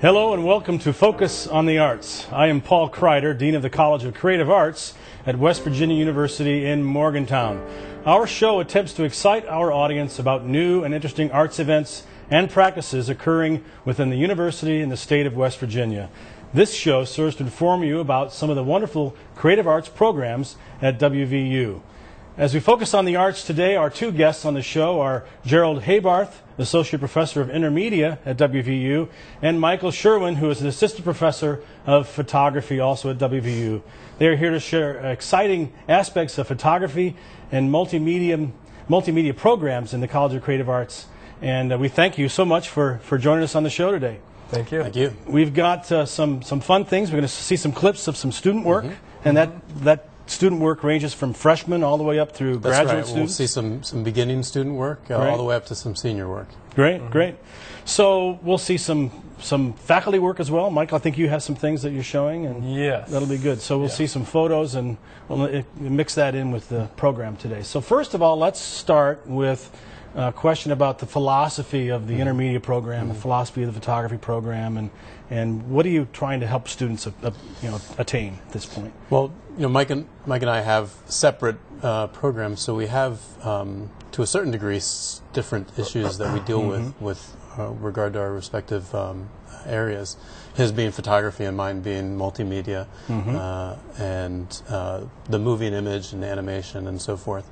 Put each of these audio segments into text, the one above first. Hello and welcome to Focus on the Arts. I am Paul Kreider, Dean of the College of Creative Arts at West Virginia University in Morgantown. Our show attempts to excite our audience about new and interesting arts events and practices occurring within the university and the state of West Virginia. This show serves to inform you about some of the wonderful creative arts programs at WVU. As we focus on the arts today, our two guests on the show are Gerald Haybarth, Associate Professor of Intermedia at WVU, and Michael Sherwin, who is an Assistant Professor of Photography also at WVU. They are here to share exciting aspects of photography and multimedia programs in the College of Creative Arts. And we thank you so much for joining us on the show today. Thank you. Thank you. We've got some fun things. We're going to see some clips of some student work, and that student work ranges from freshmen all the way up through graduate students. We'll see some beginning student work all the way up to some senior work. Great, great. So we'll see some faculty work as well. Michael, I think you have some things that you're showing, and that'll be good. So we'll see some photos, and we'll mix that in with the program today. So first of all, let's start with a question about the philosophy of the intermedia program, the philosophy of the photography program, and what are you trying to help students attain at this point? Well, you know, Mike and I have separate programs, so we have, to a certain degree, different issues that we deal with regard to our respective areas. His being photography and mine being multimedia, and the moving image and animation and so forth.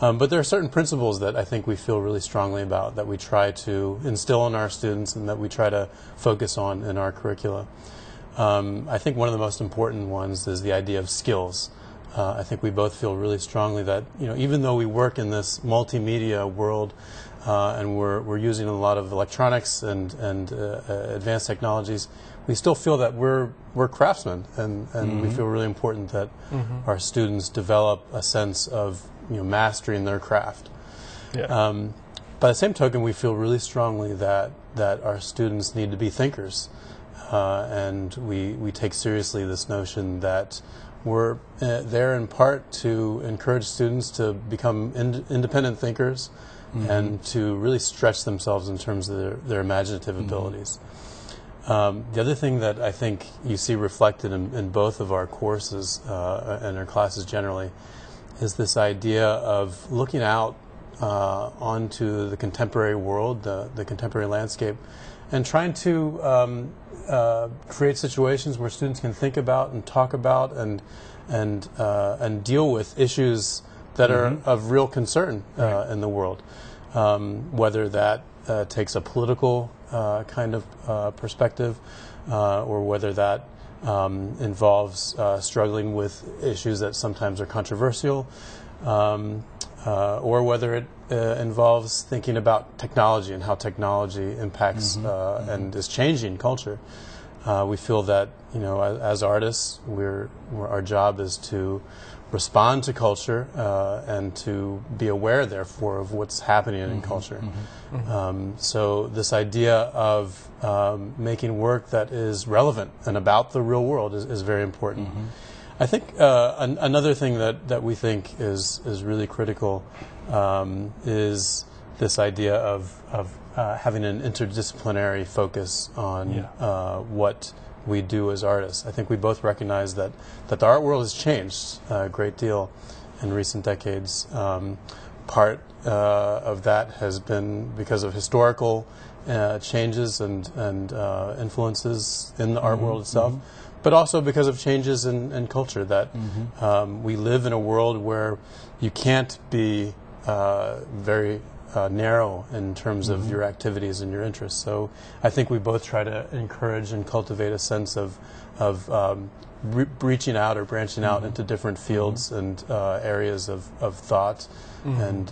But there are certain principles that I think we feel really strongly about, that we try to instill in our students and that we try to focus on in our curricula. I think one of the most important ones is the idea of skills. I think we both feel really strongly that, you know, even though we work in this multimedia world and we're using a lot of electronics and advanced technologies, we still feel that we're craftsmen, and we feel really important that our students develop a sense of, you know, mastering their craft. Yeah. By the same token, we feel really strongly that our students need to be thinkers, and we take seriously this notion that we're there in part to encourage students to become independent thinkers and to really stretch themselves in terms of their imaginative abilities. The other thing that I think you see reflected in both of our courses and our classes generally is this idea of looking out onto the contemporary world, the contemporary landscape, and trying to create situations where students can think about and talk about and deal with issues that are of real concern in the world, whether that takes a political kind of perspective or whether that involves struggling with issues that sometimes are controversial, or whether it involves thinking about technology and how technology impacts and is changing culture. We feel that, you know, as artists, our job is to respond to culture and to be aware, therefore, of what's happening in culture. So this idea of making work that is relevant and about the real world is very important. I think another thing that we think is really critical is this idea of having an interdisciplinary focus on what we do as artists. I think we both recognize that the art world has changed a great deal in recent decades. Part of that has been because of historical changes and influences in the art world itself, but also because of changes in culture, that we live in a world where you can't be very narrow in terms of your activities and your interests. So I think we both try to encourage and cultivate a sense of reaching out or branching out into different fields and areas of thought, and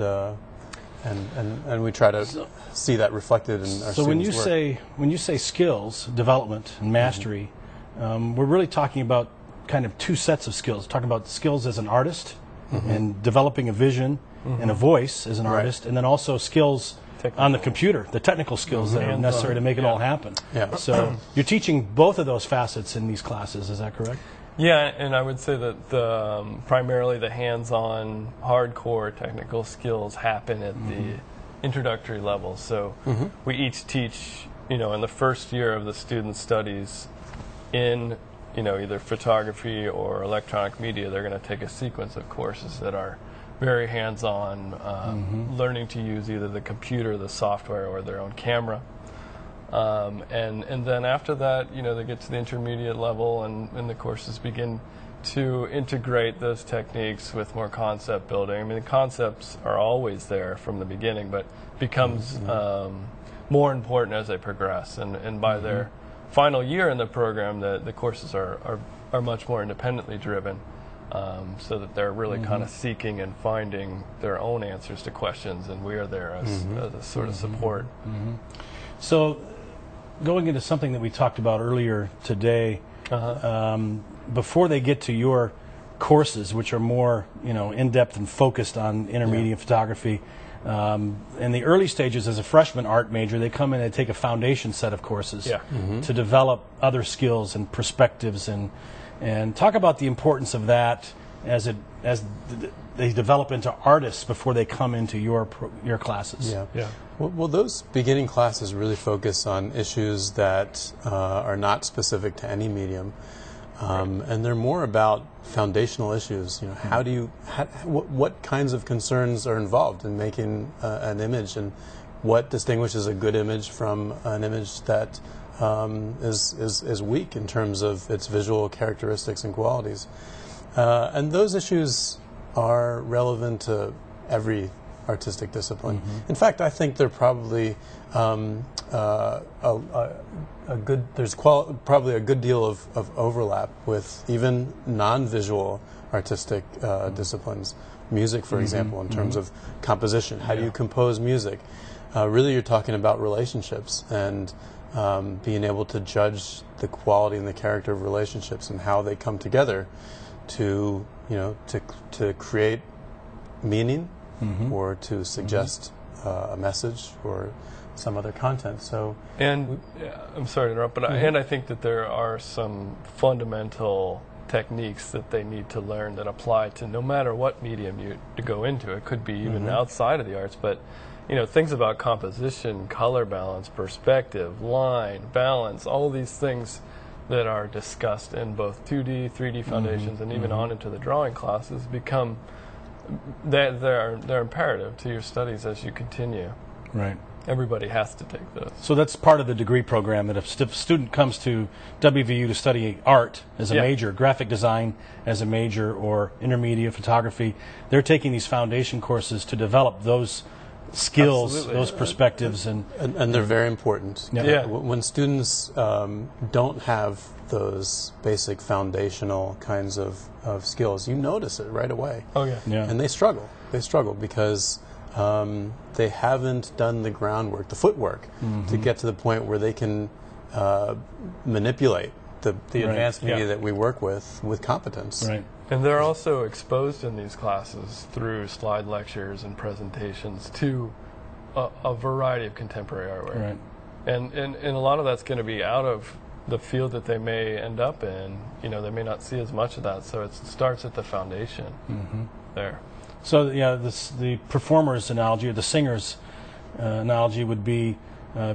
we try to see that reflected in our students' work. So when you say skills development and mastery, we're really talking about kind of two sets of skills. We're talking about skills as an artist and developing a vision and a voice as an artist, and then also skills on the computer, the technical skills that are necessary to make it all happen. Yeah. So you're teaching both of those facets in these classes, is that correct? Yeah, and I would say that primarily the hands-on, hardcore technical skills happen at the introductory level. So we each teach you know, in the first year of the student studies in, you know, either photography or electronic media, they're going to take a sequence of courses that are very hands-on, learning to use either the computer, the software, or their own camera. And then after that, you know, they get to the intermediate level, and the courses begin to integrate those techniques with more concept building. I mean, the concepts are always there from the beginning, but becomes more important as they progress. And by their final year in the program, the courses are much more independently driven, so that they're really kind of seeking and finding their own answers to questions, and we are there as a sort of support. So going into something that we talked about earlier today, before they get to your courses, which are more, you know, in-depth and focused on intermediate photography, in the early stages as a freshman art major, they come in and take a foundation set of courses to develop other skills and perspectives, and talk about the importance of that as they develop into artists before they come into your classes. Well, those beginning classes really focus on issues that are not specific to any medium, and they're more about foundational issues. You know, how do you, what kinds of concerns are involved in making an image, and what distinguishes a good image from an image that is weak in terms of its visual characteristics and qualities, and those issues are relevant to every artistic discipline. In fact, I think they're probably probably a good deal of overlap with even non-visual artistic disciplines. Music, for example, in terms of composition, how do you compose music? Really, you're talking about relationships and being able to judge the quality and the character of relationships and how they come together to, you know, to create meaning. Or to suggest a message or some other content. So, and I'm sorry to interrupt, but I think that there are some fundamental techniques that they need to learn that apply to no matter what medium you go into. It could be even outside of the arts, but you know, things about composition, color balance, perspective, line, balance, all these things that are discussed in both 2D, 3D foundations, and even on into the drawing classes become. They're imperative to your studies as you continue. Right. Everybody has to take those. So that's part of the degree program, that if a student comes to WVU to study art as a major, graphic design as a major, or intermediate photography, they're taking these foundation courses to develop those skills, those perspectives. And they're very important. When students don't have those basic foundational kinds of skills, you notice it right away. And they struggle. They struggle because they haven't done the groundwork, the footwork, to get to the point where they can manipulate the advanced media that we work with competence. And they're also exposed in these classes through slide lectures and presentations to a variety of contemporary artwork. And a lot of that's going to be out of the field that they may end up in. You know, they may not see as much of that, so it starts at the foundation there. So the performer's analogy or the singer's analogy would be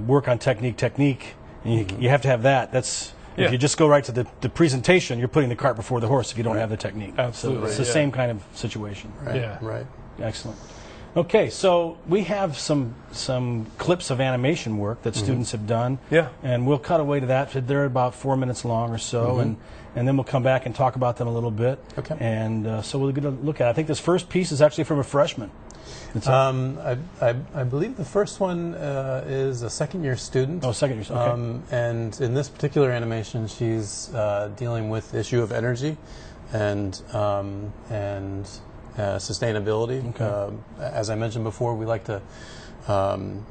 work on technique. And you have to have that. That's if you just go right to the presentation, you're putting the cart before the horse if you don't have the technique. Absolutely. So it's the same kind of situation. Excellent. Okay, so we have some clips of animation work that students have done. And we'll cut away to that. They're about 4 minutes long or so, and then we'll come back and talk about them a little bit. And so we'll get a look at it. I think this first piece is actually from a freshman. I believe the first one is a second-year student. Oh, second-year student, okay. And in this particular animation, she's dealing with the issue of energy and sustainability. As I mentioned before, we like to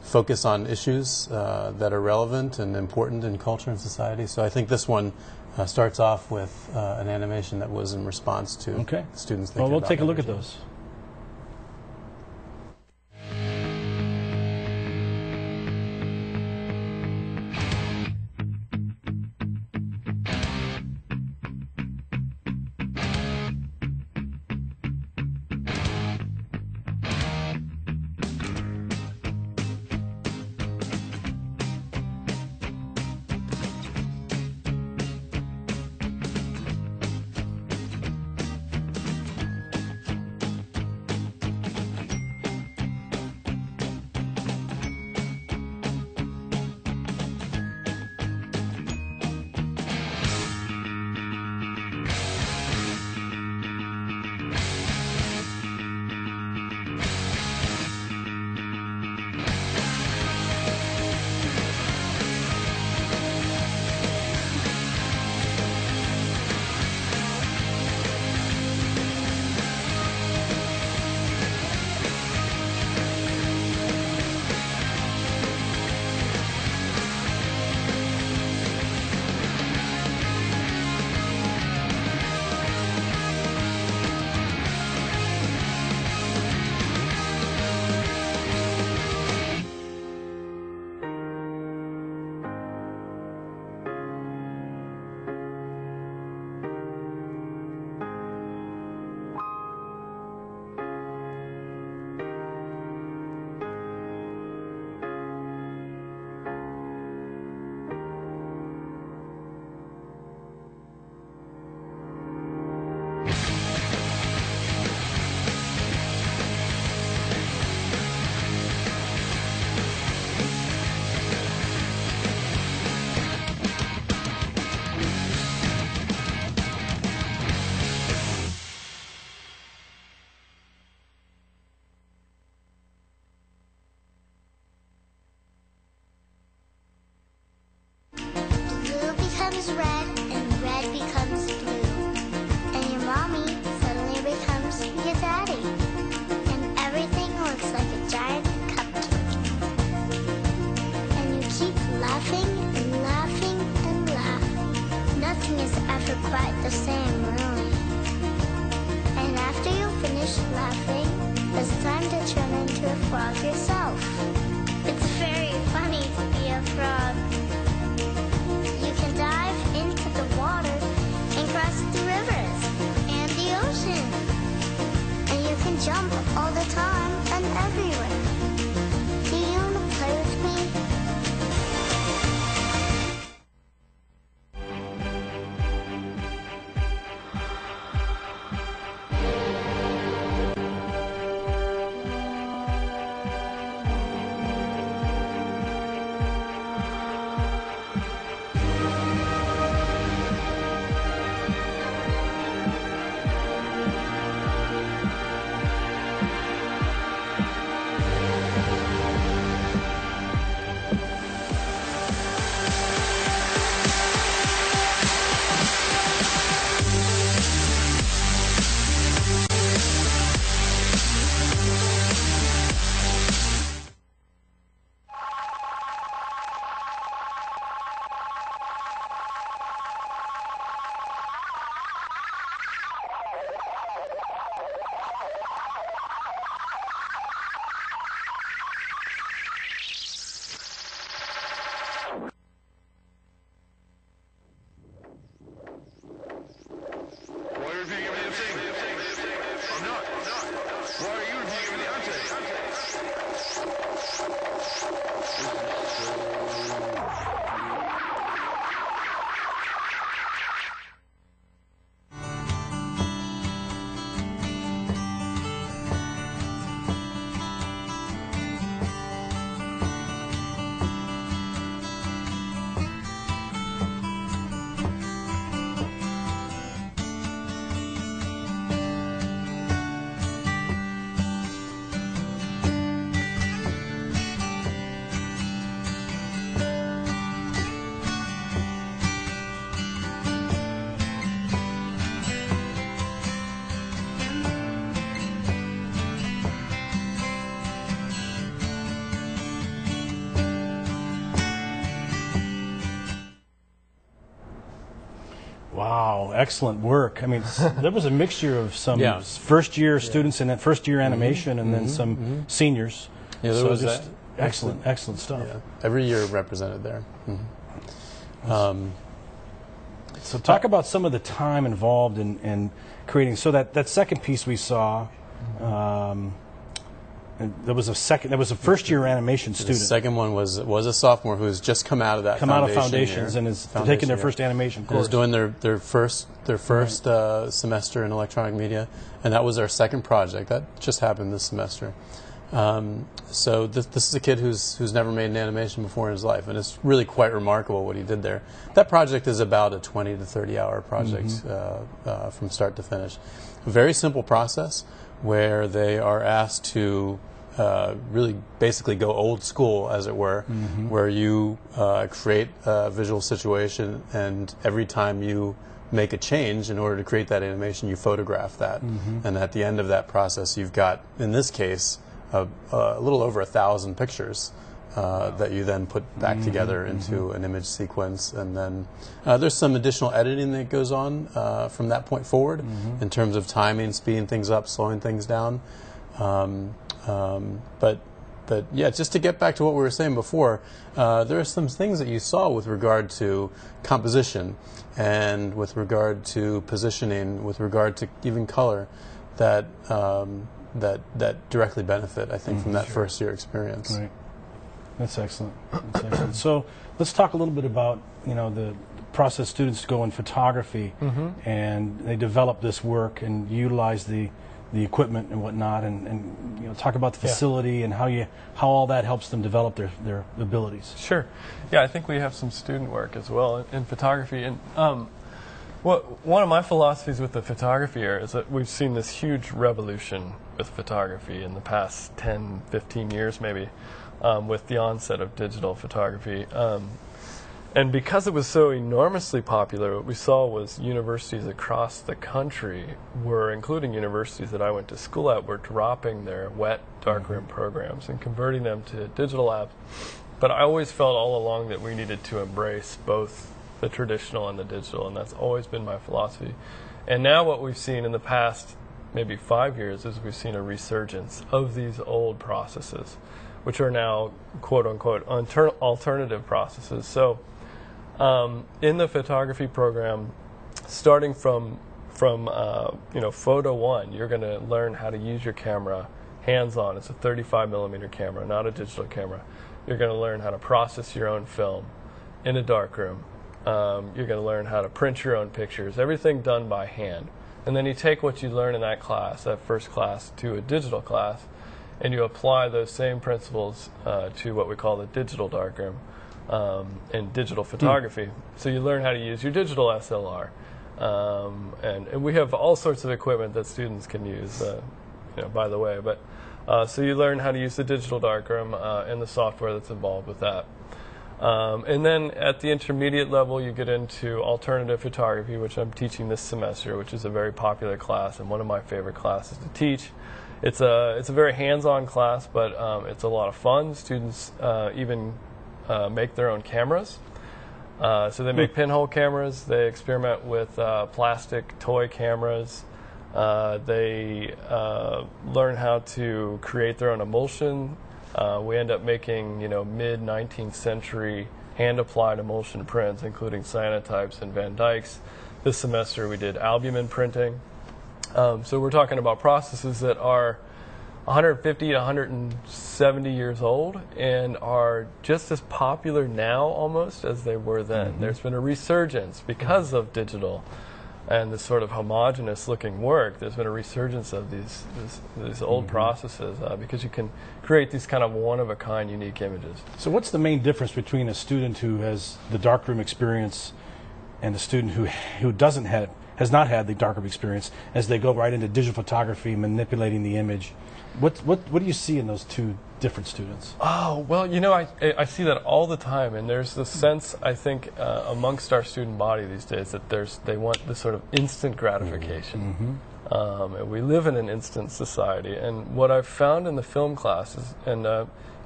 focus on issues that are relevant and important in culture and society. So I think this one starts off with an animation that was in response to students thinking about Well, we'll take a look at those. is red and red becomes blue. And your mommy suddenly becomes your daddy. And everything looks like a giant cupcake. And you keep laughing and laughing and laughing. Nothing is ever quite the same, really. And after you finish laughing, it's time to turn into a frog yourself. It's very funny to be a frog. You can dive into the water and cross the rivers and the ocean. And you can jump all the time and everywhere. Do you want to play with excellent work. I mean, there was a mixture of some first-year students and that first-year animation, and then some seniors. Yeah, there was just excellent stuff. Yeah. Every year represented there. Mm-hmm. So talk about some of the time involved in creating. So that second piece we saw, and there was a second. There was a first-year animation student. The second one was a sophomore who has just come out of that. Come out of foundations and is taking their first animation course. Is doing their first semester in electronic media, and that was our second project that just happened this semester. So this is a kid who's never made an animation before in his life, and it's really quite remarkable what he did there. That project is about a 20 to 30 hour project from start to finish. A very simple process, where they are asked to really basically go old school, as it were, where you create a visual situation, and every time you make a change in order to create that animation, you photograph that. And at the end of that process, you've got, in this case, a little over 1,000 pictures that you then put back together into an image sequence, and then there's some additional editing that goes on from that point forward in terms of timing, speeding things up, slowing things down. But yeah, just to get back to what we were saying before, there are some things that you saw with regard to composition and with regard to positioning, with regard to even color, that that directly benefit, I think, from that first year experience. Right. That's excellent. That's excellent. So let's talk a little bit about, you know, the process students go in photography and they develop this work and utilize the equipment and whatnot, and you know, talk about the facility and how all that helps them develop their abilities. Sure. Yeah, I think we have some student work as well in photography, and one of my philosophies with the photography era is that we've seen this huge revolution with photography in the past 10, 15 years maybe. With the onset of digital photography, And because it was so enormously popular, what we saw was universities across the country were, including universities that I went to school at, were dropping their wet darkroom programs and converting them to digital apps. But I always felt all along that we needed to embrace both the traditional and the digital, and that's always been my philosophy. And now what we've seen in the past maybe 5 years is we've seen a resurgence of these old processes, which are now, quote unquote, alternative processes. So in the photography program, starting from you know, photo one, you're going to learn how to use your camera hands-on. It's a 35mm camera, not a digital camera. You're going to learn how to process your own film in a darkroom. You're going to learn how to print your own pictures, everything done by hand. And then you take what you learn in that class, that first class, to a digital class, and you apply those same principles to what we call the digital darkroom and digital photography. So you learn how to use your digital SLR. And we have all sorts of equipment that students can use, you know, by the way. But so you learn how to use the digital darkroom and the software that's involved with that. And then at the intermediate level, you get into alternative photography, which I'm teaching this semester, which is a very popular class and one of my favorite classes to teach. It's a very hands-on class, but it's a lot of fun. Students even make their own cameras. So they make pinhole cameras. They experiment with plastic toy cameras. They learn how to create their own emulsion. We end up making, you know, mid-19th century hand-applied emulsion prints, including cyanotypes and Van Dyck's. This semester we did albumin printing. So we're talking about processes that are 150 to 170 years old and are just as popular now almost as they were then. There's been a resurgence because of digital and this sort of homogenous looking work. There's been a resurgence of these old processes because you can create these kind of one-of-a-kind unique images. So what's the main difference between a student who has the darkroom experience and a student who doesn't have, has not had the darkroom experience as they go right into digital photography, manipulating the image? What do you see in those two different students? Oh, well, you know, I see that all the time, and there's this sense, I think, amongst our student body these days that they want this sort of instant gratification. And we live in an instant society, and what I've found in the film classes, and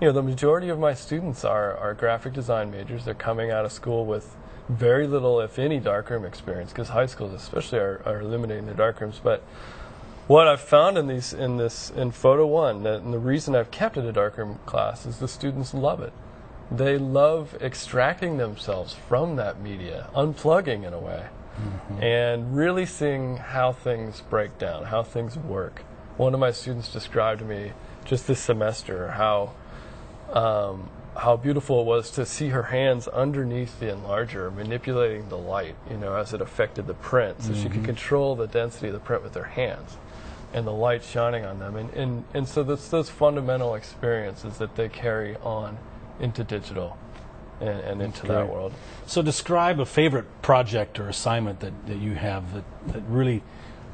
you know, the majority of my students are graphic design majors. They're coming out of school with very little, if any, darkroom experience, because high schools especially are eliminating their darkrooms. But what I've found in Photo 1, and the reason I've kept it a darkroom class, is the students love it. They love extracting themselves from that media, unplugging in a way, and really seeing how things break down, how things work. One of my students described to me just this semester how beautiful it was to see her hands underneath the enlarger manipulating the light, you know, as it affected the print. So she could control the density of the print with her hands and the light shining on them. And so that's those fundamental experiences that they carry on into digital and into that world. So describe a favorite project or assignment that you have that really,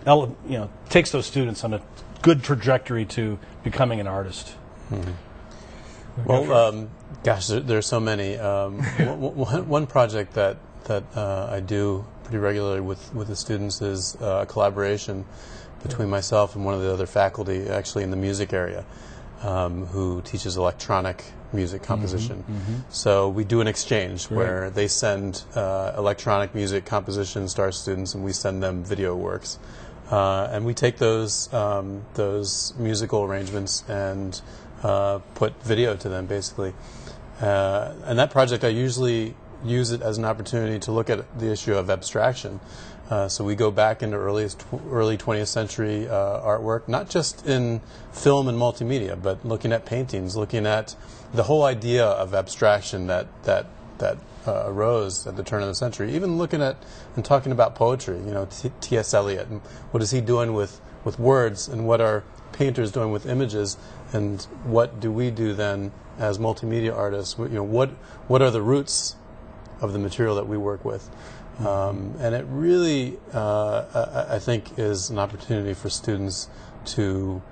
you know, takes those students on a good trajectory to becoming an artist. Well, gosh, there are so many. One project that I do pretty regularly with the students is a collaboration between myself and one of the other faculty, actually in the music area, who teaches electronic music composition. So we do an exchange where they send electronic music compositions to our students, and we send them video works, and we take those musical arrangements and put video to them, basically. And that project, I usually use it as an opportunity to look at the issue of abstraction. So we go back into early 20th century artwork, not just in film and multimedia, but looking at paintings, looking at the whole idea of abstraction that arose at the turn of the century. Even looking at and talking about poetry, you know, T. S. Eliot, and what is he doing with words, and what are painters doing with images, and what do we do then as multimedia artists? You know, what are the roots of the material that we work with? And it really, I think, is an opportunity for students to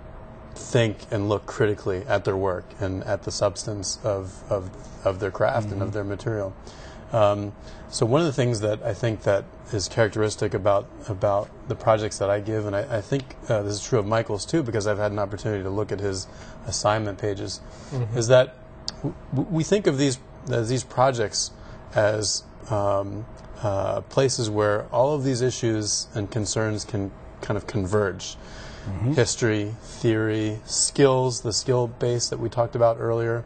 think and look critically at their work and at the substance of their craft and of their material. So one of the things that I think that is characteristic about the projects that I give, and I think this is true of Michael's too, because I've had an opportunity to look at his assignment pages, mm-hmm. is that we think of these projects as places where all of these issues and concerns can kind of converge. Mm-hmm. History, theory, skills, the skill base that we talked about earlier,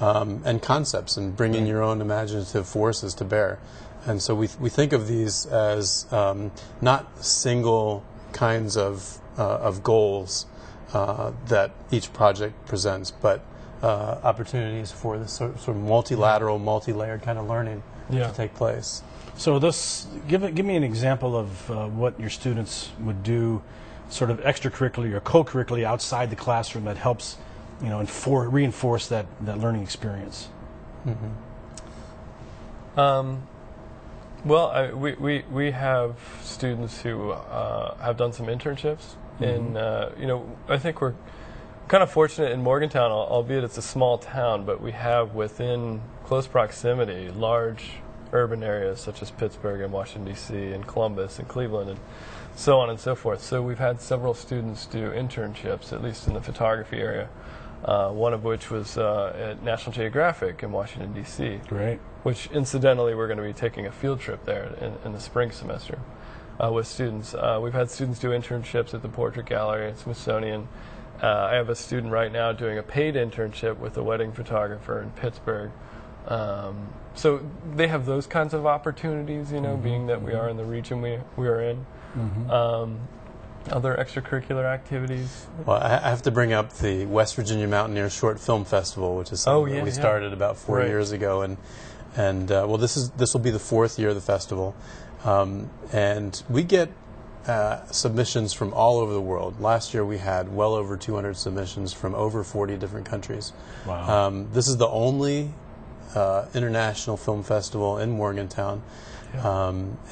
and concepts, and bringing mm-hmm. your own imaginative forces to bear. And so we think of these as not single kinds of goals that each project presents, but opportunities for this sort of multilateral, multi-layered kind of learning yeah. to take place. So this, give me an example of what your students would do sort of extracurricularly or co-curricularly outside the classroom that helps, you know, reinforce that learning experience. Mm-hmm. Well, we have students who have done some internships, mm-hmm. in you know, I think we're kind of fortunate in Morgantown, albeit it's a small town, but we have within close proximity large urban areas such as Pittsburgh and Washington D.C. and Columbus and Cleveland and so on and so forth. So we've had several students do internships, at least in the photography area, one of which was at National Geographic in Washington, D.C., right. which incidentally we're going to be taking a field trip there in the spring semester with students. We've had students do internships at the Portrait Gallery at Smithsonian. I have a student right now doing a paid internship with a wedding photographer in Pittsburgh. So they have those kinds of opportunities, you know, mm-hmm. being that we are in the region we are in. Mm-hmm. Other extracurricular activities? Well, I have to bring up the West Virginia Mountaineer Short Film Festival, which is something that we started about four right. years ago, and well, this will be the fourth year of the festival, and we get submissions from all over the world. Last year we had well over 200 submissions from over 40 different countries. Wow! This is the only international film festival in Morgantown.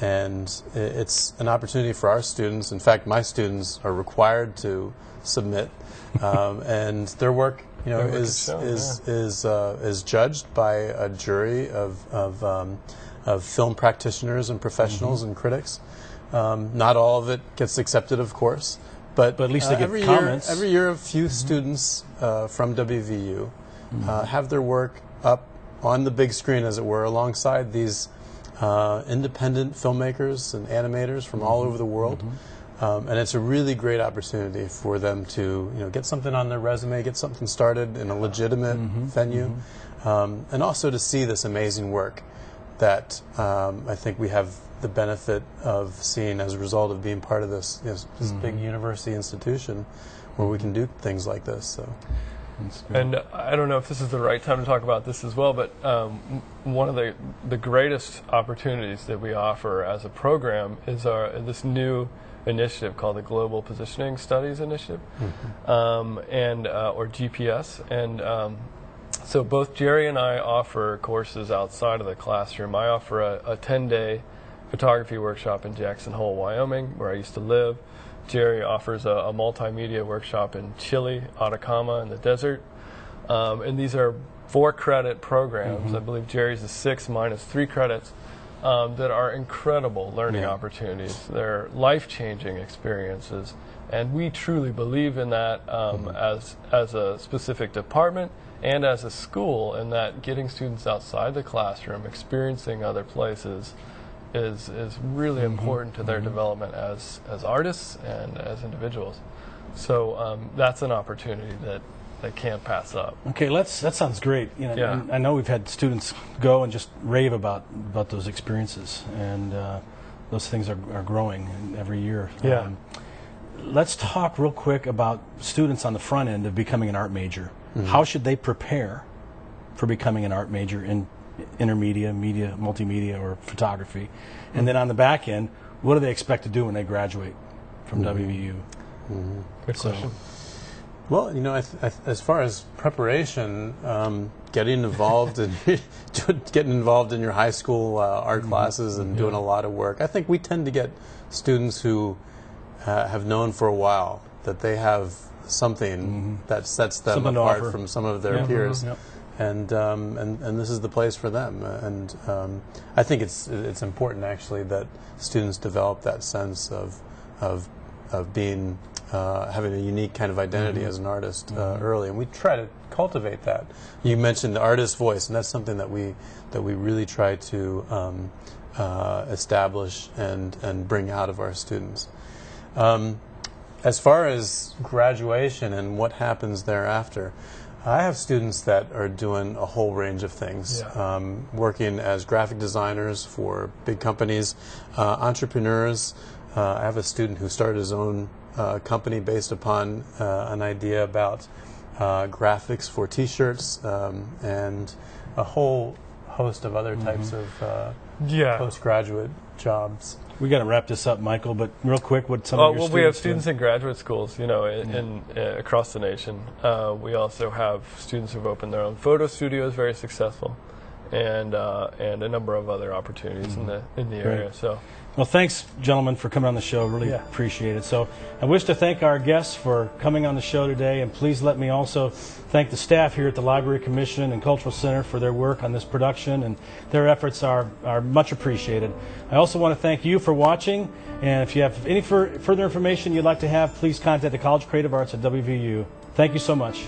And it's an opportunity for our students. In fact, my students are required to submit, and their work, you know, is judged by a jury of film practitioners and professionals mm-hmm. and critics. Not all of it gets accepted, of course, but at least they get comments. Every year, a few mm-hmm. students from WVU mm-hmm. Have their work up on the big screen, as it were, alongside these. Independent filmmakers and animators from mm-hmm. all over the world, mm-hmm. And it's a really great opportunity for them to, you know, get something on their resume, get something started in a legitimate mm-hmm. venue, mm-hmm. And also to see this amazing work that I think we have the benefit of seeing as a result of being part of this, you know, this mm-hmm. big university institution where we can do things like this. So. And I don't know if this is the right time to talk about this as well, but one of the greatest opportunities that we offer as a program is this new initiative called the Global Positioning Studies Initiative, mm-hmm. Or GPS. And so both Jerry and I offer courses outside of the classroom. I offer a 10-day photography workshop in Jackson Hole, Wyoming, where I used to live. Jerry offers a multimedia workshop in Chile, Atacama, in the desert. And these are 4-credit programs. Mm-hmm. I believe Jerry's is 6 minus 3 credits that are incredible learning yeah. opportunities. They're life-changing experiences. And we truly believe in that mm-hmm. as a specific department and as a school, in that getting students outside the classroom, experiencing other places, is really mm-hmm. important to their mm-hmm. development as artists and as individuals. So that's an opportunity that they can't pass up. Okay, that sounds great. You know, yeah. I know we've had students go and just rave about those experiences, and those things are growing every year. Yeah. Let's talk real quick about students on the front end of becoming an art major. Mm-hmm. How should they prepare for becoming an art major in intermedia, media, multimedia, or photography? And then on the back end, what do they expect to do when they graduate from mm-hmm. WVU? Mm-hmm. Good question. Well, you know, as far as preparation, getting involved in your high school art mm-hmm. classes and yeah. doing a lot of work. I think we tend to get students who have known for a while that they have something mm-hmm. that sets them apart from some of their yeah. peers. Mm-hmm. Yep. and this is the place for them. And I think it's important actually that students develop that sense of being having a unique kind of identity as an artist early, and we try to cultivate that. You mentioned the artist's voice, and that's something that we really try to establish and bring out of our students. As far as graduation and what happens thereafter, I have students that are doing a whole range of things, working as graphic designers for big companies, entrepreneurs. I have a student who started his own company based upon an idea about graphics for T-shirts and a whole host of other types of postgraduate jobs. We got to wrap this up, Michael. But real quick, what some of your students? Well, we have students in graduate schools, you know, in across the nation. We also have students who've opened their own photo studios, very successful, and a number of other opportunities in the area. So, well, thanks, gentlemen, for coming on the show. Really appreciate it. So, I wish to thank our guests for coming on the show today, and please let me also thank the staff here at the Library Commission and Cultural Center for their work on this production, and their efforts are much appreciated. I also want to thank you for watching, and if you have any further information you'd like to have, please contact the College of Creative Arts at WVU. Thank you so much.